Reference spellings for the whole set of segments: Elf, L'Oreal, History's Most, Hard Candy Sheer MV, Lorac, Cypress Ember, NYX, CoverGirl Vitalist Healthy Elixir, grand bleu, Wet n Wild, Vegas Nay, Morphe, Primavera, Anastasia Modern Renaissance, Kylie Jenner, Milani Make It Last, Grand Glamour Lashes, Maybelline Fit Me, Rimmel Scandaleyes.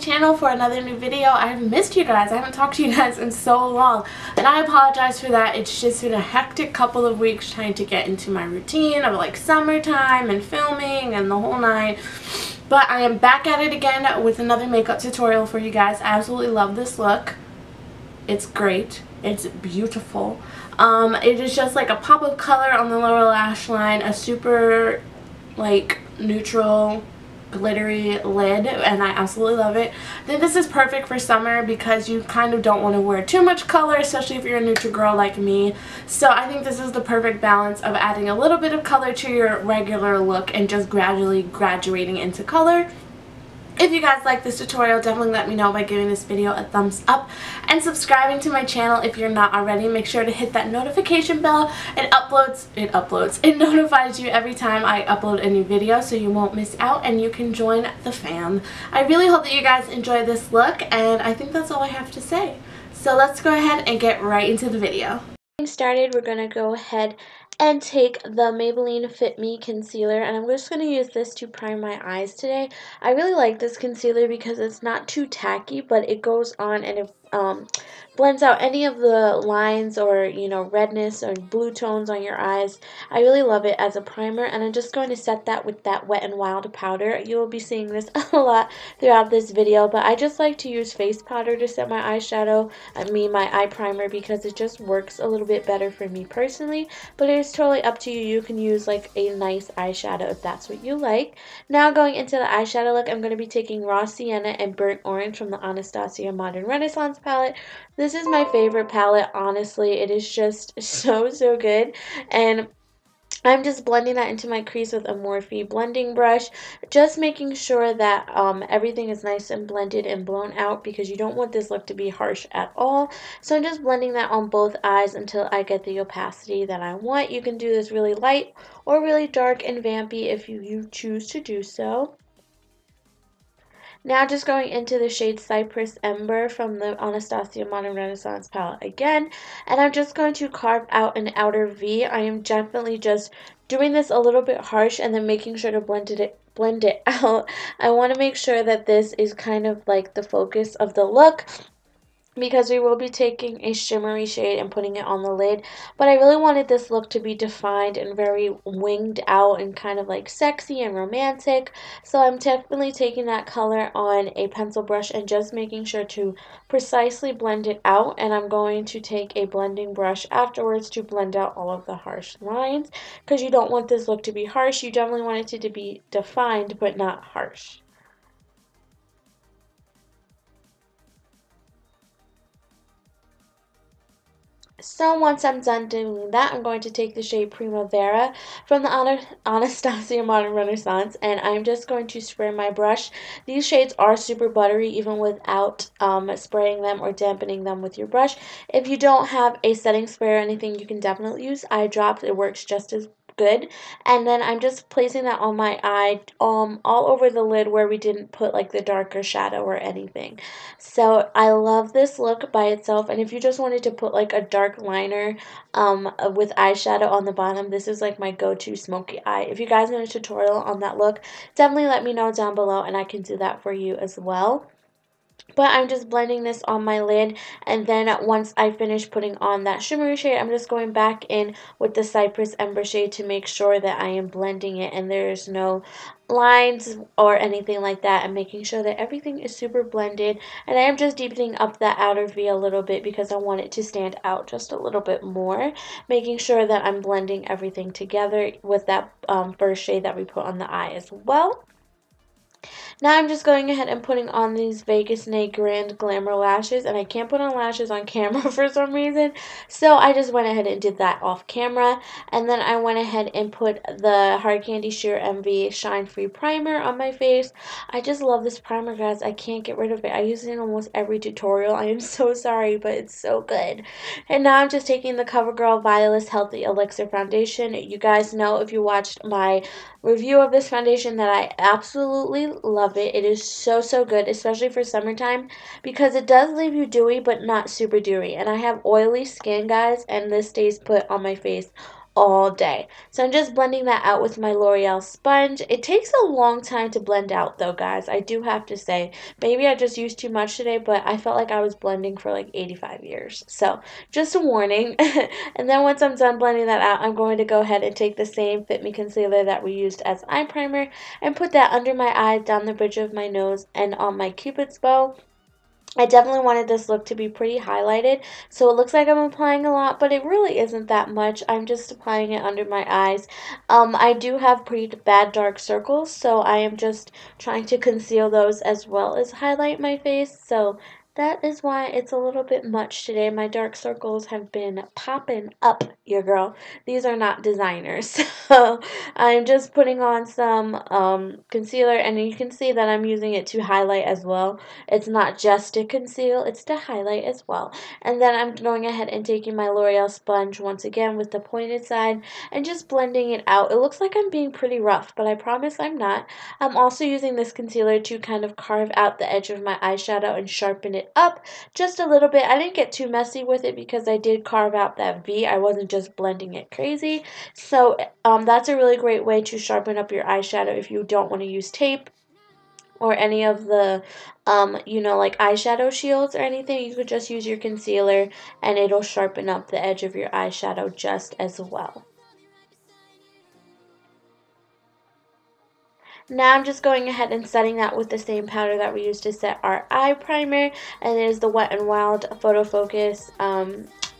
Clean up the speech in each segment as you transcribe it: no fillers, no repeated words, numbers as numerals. Channel for another new video. I have missed you guys. I haven't talked to you guys in so long, and I apologize for that. It's just been a hectic couple of weeks trying to get into my routine of like summertime and filming and the whole nine. But I am back at it again with another makeup tutorial for you guys. I absolutely love this look. It's great. It's beautiful. It is just like a pop of color on the lower lash line, a super like neutral glittery lid, and I absolutely love it. I think this is perfect for summer because you kind of don't want to wear too much color, especially if you're a neutral girl like me. So I think this is the perfect balance of adding a little bit of color to your regular look and just gradually graduating into color. If you guys like this tutorial, definitely let me know by giving this video a thumbs up and subscribing to my channel if you're not already. Make sure to hit that notification bell. It notifies you every time I upload a new video so you won't miss out and you can join the fam. I really hope that you guys enjoy this look, and I think that's all I have to say. So let's go ahead and get right into the video. Getting started, we're going to go ahead and take the Maybelline Fit Me concealer, and I'm just going to use this to prime my eyes today. I really like this concealer because it's not too tacky, but it goes on and it blends out any of the lines or, you know, redness or blue tones on your eyes. I really love it as a primer, and I'm just going to set that with that Wet n Wild powder. You will be seeing this a lot throughout this video, but I just like to use face powder to set my eyeshadow, my eye primer, because it just works a little bit better for me personally, but it's totally up to you. You can use like a nice eyeshadow if that's what you like. Now going into the eyeshadow look, I'm going to be taking Raw Sienna and Burnt Orange from the Anastasia Modern Renaissance palette. This is my favorite palette, honestly. It is just so good, and I'm just blending that into my crease with a Morphe blending brush, just making sure that everything is nice and blended and blown out, because you don't want this look to be harsh at all. So I'm just blending that on both eyes until I get the opacity that I want. You can do this really light or really dark and vampy if you choose to do so. Now just going into the shade Cypress Ember from the Anastasia Modern Renaissance palette again, and I'm just going to carve out an outer V. I am definitely just doing this a little bit harsh and then making sure to blend it out. I want to make sure that this is kind of like the focus of the look, because we will be taking a shimmery shade and putting it on the lid. But I really wanted this look to be defined and very winged out and kind of like sexy and romantic. So I'm definitely taking that color on a pencil brush and just making sure to precisely blend it out. And I'm going to take a blending brush afterwards to blend out all of the harsh lines, because you don't want this look to be harsh. You definitely want it to be defined but not harsh. So once I'm done doing that, I'm going to take the shade Primavera from the Anastasia Modern Renaissance, and I'm just going to spray my brush. These shades are super buttery even without spraying them or dampening them with your brush. If you don't have a setting spray or anything, you can definitely use eye drops. It works just as good. And then I'm just placing that on my eye, all over the lid where we didn't put like the darker shadow or anything. So I love this look by itself, and if you just wanted to put like a dark liner with eyeshadow on the bottom, this is like my go-to smoky eye. If you guys want a tutorial on that look, definitely let me know down below and I can do that for you as well. But I'm just blending this on my lid, and then once I finish putting on that shimmery shade, I'm just going back in with the Cypress Ember shade to make sure that I am blending it and there's no lines or anything like that, and making sure that everything is super blended. And I am just deepening up that outer V a little bit because I want it to stand out just a little bit more, making sure that I'm blending everything together with that first shade that we put on the eye as well. Now I'm just going ahead and putting on these Vegas Nay Grand Glamour lashes, and I can't put on lashes on camera for some reason, so I just went ahead and did that off camera. And then I went ahead and put the Hard Candy Sheer MV Shine Free Primer on my face. I just love this primer, guys. I can't get rid of it. I use it in almost every tutorial. I am so sorry, but it's so good. And now I'm just taking the CoverGirl Vitalist Healthy Elixir Foundation. You guys know, if you watched my review of this foundation, that I absolutely love it. It is so good, especially for summertime, because it does leave you dewy but not super dewy. And I have oily skin, guys, and this stays put on my face all day. So I'm just blending that out with my L'Oreal sponge. It takes a long time to blend out though, guys. I do have to say, maybe I just used too much today, but I felt like I was blending for like 85 years. So just a warning. And then once I'm done blending that out, I'm going to go ahead and take the same Fit Me concealer that we used as eye primer and put that under my eye, down the bridge of my nose, and on my Cupid's bow. I definitely wanted this look to be pretty highlighted, so it looks like I'm applying a lot, but it really isn't that much. I'm just applying it under my eyes. I do have pretty bad dark circles, so I am just trying to conceal those as well as highlight my face, so that is why it's a little bit much today. My dark circles have been popping up, your girl. These are not designers. So I'm just putting on some concealer, and you can see that I'm using it to highlight as well. It's not just to conceal, it's to highlight as well. And then I'm going ahead and taking my L'Oreal sponge once again with the pointed side and just blending it out. It looks like I'm being pretty rough, but I promise I'm not. I'm also using this concealer to kind of carve out the edge of my eyeshadow and sharpen it up just a little bit. I didn't get too messy with it because I did carve out that V. I wasn't just blending it crazy. So that's a really great way to sharpen up your eyeshadow if you don't want to use tape or any of the you know, like eyeshadow shields or anything. You could just use your concealer and it'll sharpen up the edge of your eyeshadow just as well. Now I'm just going ahead and setting that with the same powder that we used to set our eye primer, and it is the Wet n Wild Photo Focus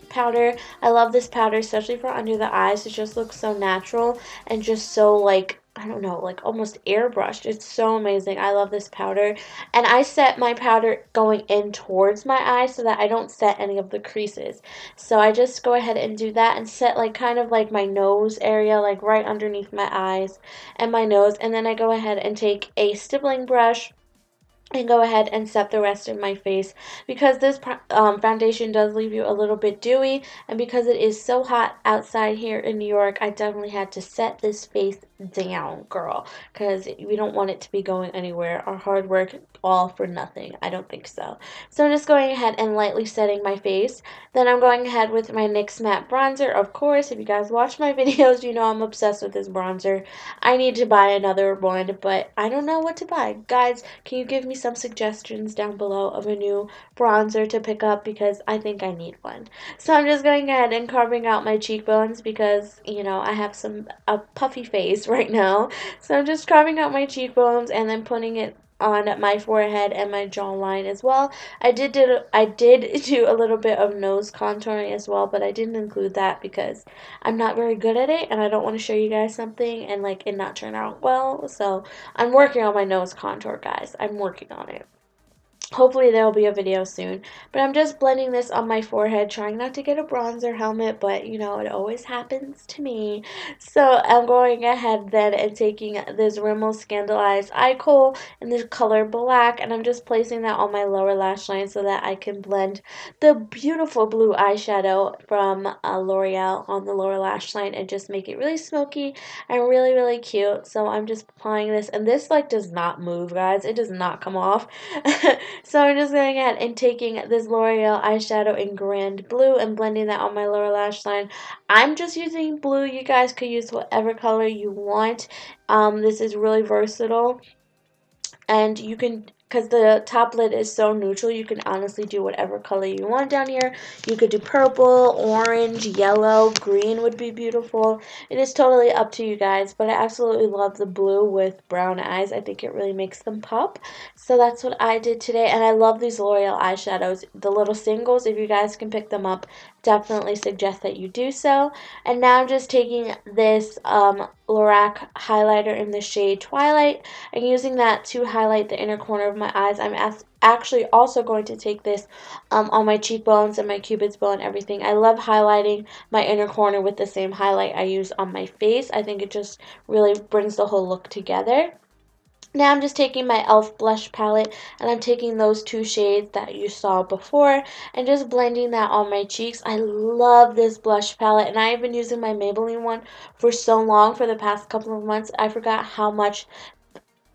powder. I love this powder, especially for under the eyes. It just looks so natural and just so, like, I don't know, like almost airbrushed. It's so amazing. I love this powder. And I set my powder going in towards my eye so that I don't set any of the creases. So I just go ahead and do that and set like kind of like my nose area, like right underneath my eyes and my nose. And then I go ahead and take a stippling brush and go ahead and set the rest of my face, because this foundation does leave you a little bit dewy, and because it is so hot outside here in New York, I definitely had to set this face down, girl, because we don't want it to be going anywhere. Our hard work all for nothing. I don't think so. So I'm just going ahead and lightly setting my face. Then I'm going ahead with my NYX matte bronzer. Of course, if you guys watch my videos, you know I'm obsessed with this bronzer. I need to buy another one, but I don't know what to buy. Guys, can you give me some suggestions down below of a new bronzer to pick up, because I think I need one. So I'm just going ahead and carving out my cheekbones, because you know I have a puffy face right now. So I'm just carving out my cheekbones and then putting it on my forehead and my jawline as well. I did do a little bit of nose contouring as well, but I didn't include that because I'm not very good at it, and I don't want to show you guys something and like it not turn out well. So I'm working on my nose contour, guys. I'm working on it. Hopefully there will be a video soon, but I'm just blending this on my forehead, trying not to get a bronzer helmet, but you know, it always happens to me. So I'm going ahead then and taking this Rimmel Scandaleyes Eye Kohl in the color black, and I'm just placing that on my lower lash line so that I can blend the beautiful blue eyeshadow from L'Oreal on the lower lash line and just make it really smoky and really cute. So I'm just applying this, and this like does not move, guys. It does not come off. So I'm just going ahead and taking this L'Oreal eyeshadow in Grand Blue and blending that on my lower lash line. I'm just using blue. You guys could use whatever color you want. This is really versatile, and you can, because the top lid is so neutral, you can honestly do whatever color you want down here. You could do purple, orange, yellow, green would be beautiful. It is totally up to you guys, but I absolutely love the blue with brown eyes. I think it really makes them pop. So that's what I did today, and I love these L'Oreal eyeshadows. The little singles, if you guys can pick them up, definitely suggest that you do so. And now I'm just taking this Lorac highlighter in the shade Twilight and using that to highlight the inner corner of my eyes. I'm actually also going to take this on my cheekbones and my cupid's bow and everything. I love highlighting my inner corner with the same highlight I use on my face. I think it just really brings the whole look together. Now I'm just taking my Elf blush palette and I'm taking those two shades that you saw before and just blending that on my cheeks. I love this blush palette, and I have been using my Maybelline one for so long, for the past couple of months. I forgot how much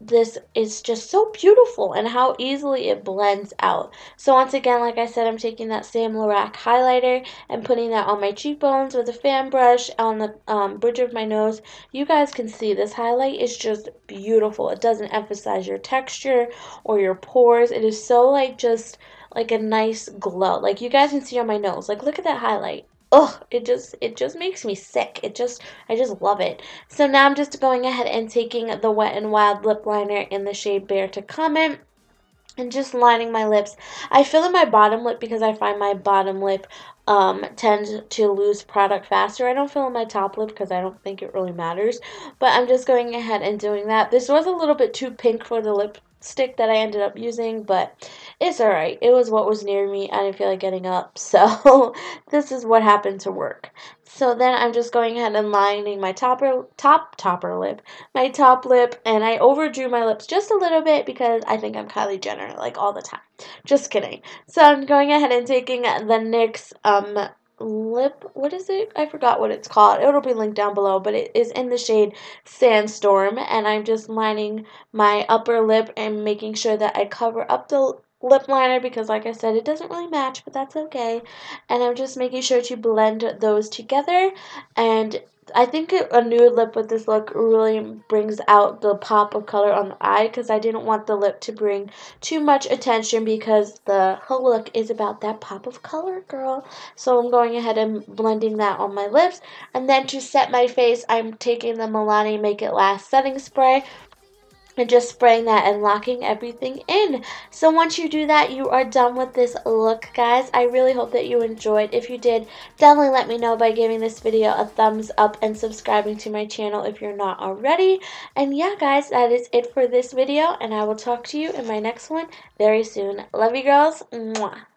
this is just so beautiful and how easily it blends out. So once again, like I said, I'm taking that same Lorac highlighter and putting that on my cheekbones with a fan brush on the bridge of my nose. You guys can see this highlight is just beautiful. It doesn't emphasize your texture or your pores. It is so like just like a nice glow. Like you guys can see on my nose. Like look at that highlight. Ugh, it just makes me sick. I just love it. So now I'm just going ahead and taking the Wet n Wild lip liner in the shade Bear to Comment and just lining my lips. I fill in my bottom lip because I find my bottom lip tends to lose product faster. I don't fill in my top lip because I don't think it really matters. But I'm just going ahead and doing that. This was a little bit too pink for the lipstick that I ended up using, but it's alright. It was what was near me. I didn't feel like getting up, so this is what happened to work. So then I'm just going ahead and lining my top lip, and I overdrew my lips just a little bit because I think I'm Kylie Jenner, like, all the time. Just kidding. So I'm going ahead and taking the NYX lip, what is it? I forgot what it's called. It'll be linked down below, but it is in the shade Sandstorm, and I'm just lining my upper lip and making sure that I cover up the lip liner because, like I said, it doesn't really match, but that's okay. And I'm just making sure to blend those together, and I think a nude lip with this look really brings out the pop of color on the eye because I didn't want the lip to bring too much attention because the whole look is about that pop of color, girl. So I'm going ahead and blending that on my lips. And then to set my face, I'm taking the Milani Make It Last setting spray and just spraying that and locking everything in. So once you do that, you are done with this look, guys. I really hope that you enjoyed. If you did, definitely let me know by giving this video a thumbs up and subscribing to my channel if you're not already. And yeah, guys, that is it for this video, and I will talk to you in my next one very soon. Love you, girls. Mwah.